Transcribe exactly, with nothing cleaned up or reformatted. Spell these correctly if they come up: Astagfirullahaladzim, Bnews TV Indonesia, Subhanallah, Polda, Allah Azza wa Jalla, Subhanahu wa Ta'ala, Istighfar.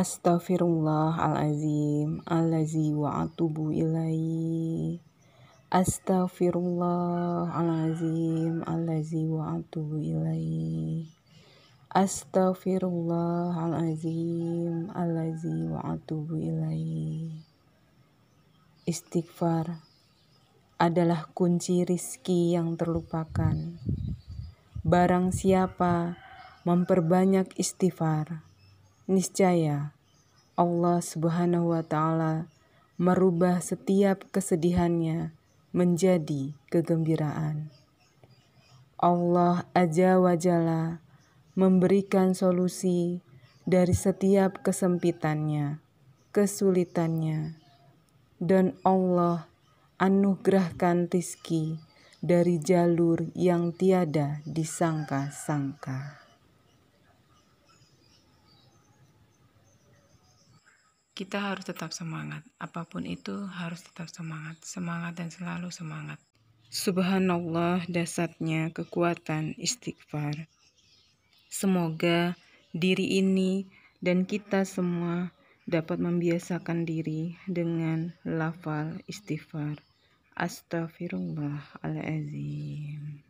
Astagfirullahaladzim, allazi wa atubu ilaihi. Astagfirullahaladzim, allazi wa atubu ilaihi. Astagfirullahaladzim, allazi wa atubu ilaihi. Istighfar adalah kunci rizki yang terlupakan. Barang siapa memperbanyak istighfar, niscaya Allah Subhanahu wa Ta'ala merubah setiap kesedihannya menjadi kegembiraan. Allah Azza wa Jalla memberikan solusi dari setiap kesempitannya, kesulitannya, dan Allah anugerahkan rizki dari jalur yang tiada disangka-sangka. Kita harus tetap semangat, apapun itu harus tetap semangat, semangat dan selalu semangat. Subhanallah, dasarnya kekuatan istighfar. Semoga diri ini dan kita semua dapat membiasakan diri dengan lafal istighfar. Astagfirullahaladzim.